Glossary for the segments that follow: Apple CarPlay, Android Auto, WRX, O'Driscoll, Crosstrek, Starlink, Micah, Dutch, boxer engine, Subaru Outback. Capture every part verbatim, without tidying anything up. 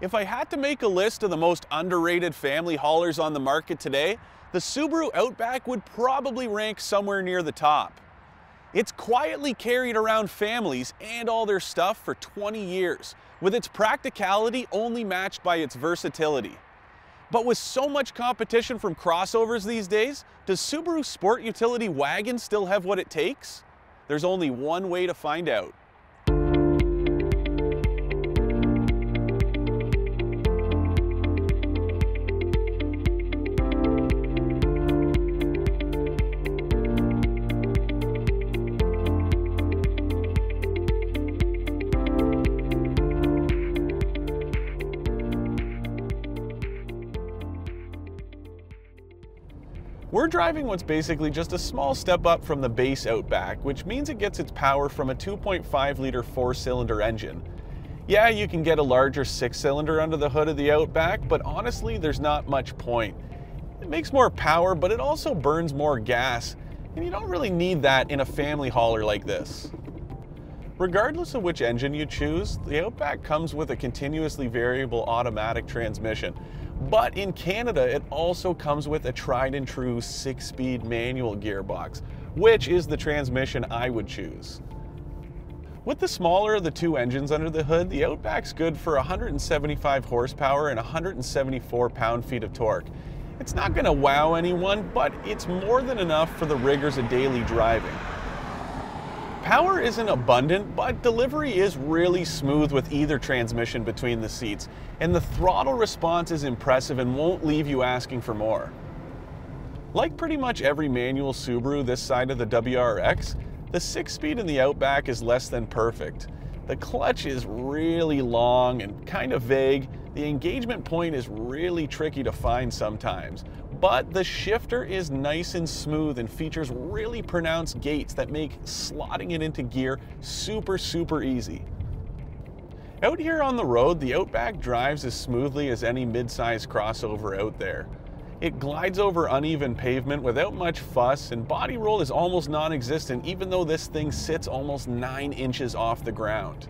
If I had to make a list of the most underrated family haulers on the market today, the Subaru Outback would probably rank somewhere near the top. It's quietly carried around families and all their stuff for twenty years, with its practicality only matched by its versatility. But with so much competition from crossovers these days, does Subaru's sport utility wagon still have what it takes? There's only one way to find out. We're driving what's basically just a small step up from the base Outback, which means it gets its power from a two point five liter four-cylinder engine. Yeah, you can get a larger six-cylinder under the hood of the Outback, but honestly, there's not much point. It makes more power, but it also burns more gas, and you don't really need that in a family hauler like this. Regardless of which engine you choose, the Outback comes with a continuously variable automatic transmission. But in Canada, it also comes with a tried and true six-speed manual gearbox, which is the transmission I would choose. With the smaller of the two engines under the hood, the Outback's good for one hundred seventy-five horsepower and one hundred seventy-four pound-feet of torque. It's not going to wow anyone, but it's more than enough for the rigors of daily driving. Power isn't abundant, but delivery is really smooth with either transmission between the seats, and the throttle response is impressive and won't leave you asking for more. Like pretty much every manual Subaru this side of the W R X, the six-speed in the Outback is less than perfect. The clutch is really long and kind of vague, the engagement point is really tricky to find sometimes, but the shifter is nice and smooth and features really pronounced gates that make slotting it into gear super, super easy. Out here on the road, the Outback drives as smoothly as any mid-size crossover out there. It glides over uneven pavement without much fuss, and body roll is almost non-existent even though this thing sits almost nine inches off the ground.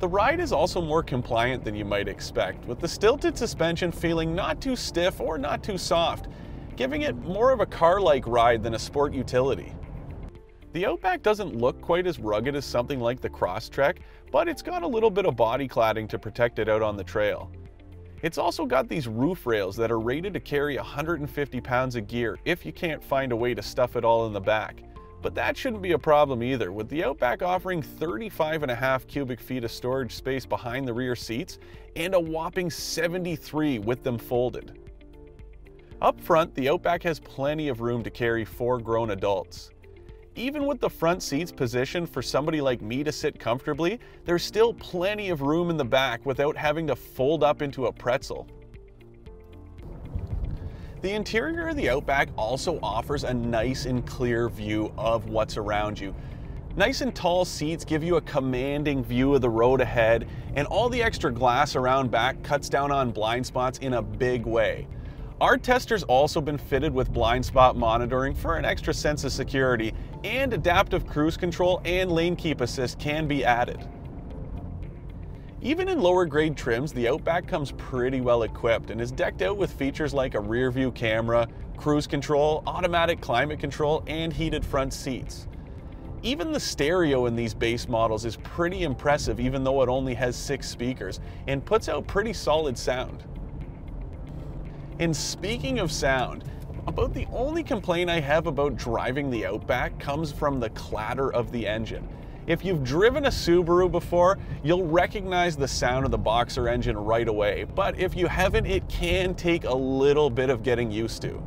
The ride is also more compliant than you might expect, with the stilted suspension feeling not too stiff or not too soft, giving it more of a car-like ride than a sport utility. The Outback doesn't look quite as rugged as something like the Crosstrek, but it's got a little bit of body cladding to protect it out on the trail. It's also got these roof rails that are rated to carry one hundred fifty pounds of gear if you can't find a way to stuff it all in the back. But that shouldn't be a problem either, with the Outback offering thirty-five and a half cubic feet of storage space behind the rear seats and a whopping seventy-three with them folded. Up front, the Outback has plenty of room to carry four grown adults. Even with the front seats positioned for somebody like me to sit comfortably, there's still plenty of room in the back without having to fold up into a pretzel. The interior of the Outback also offers a nice and clear view of what's around you. Nice and tall seats give you a commanding view of the road ahead, and all the extra glass around back cuts down on blind spots in a big way. Our tester's also been fitted with blind spot monitoring for an extra sense of security, and adaptive cruise control and lane keep assist can be added. Even in lower grade trims, the Outback comes pretty well equipped and is decked out with features like a rear view camera, cruise control, automatic climate control, and heated front seats. Even the stereo in these base models is pretty impressive even though it only has six speakers and puts out pretty solid sound. And speaking of sound, about the only complaint I have about driving the Outback comes from the clatter of the engine. If you've driven a Subaru before, you'll recognize the sound of the boxer engine right away, but if you haven't, it can take a little bit of getting used to.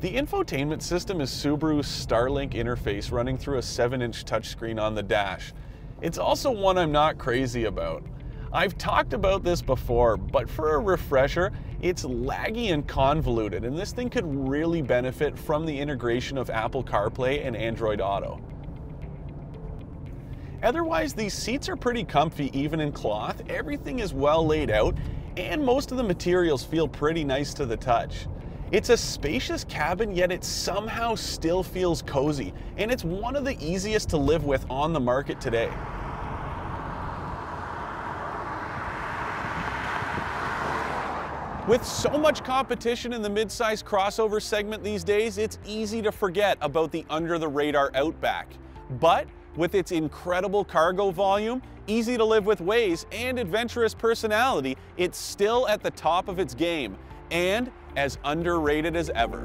The infotainment system is Subaru's Starlink interface running through a seven inch touchscreen on the dash. It's also one I'm not crazy about. I've talked about this before, but for a refresher, it's laggy and convoluted, and this thing could really benefit from the integration of Apple CarPlay and Android Auto. Otherwise, these seats are pretty comfy even in cloth, everything is well laid out, and most of the materials feel pretty nice to the touch. It's a spacious cabin, yet it somehow still feels cozy, and it's one of the easiest to live with on the market today. With so much competition in the midsize crossover segment these days, it's easy to forget about the under-the-radar Outback. But with its incredible cargo volume, easy to live with ways, and adventurous personality, it's still at the top of its game, and as underrated as ever.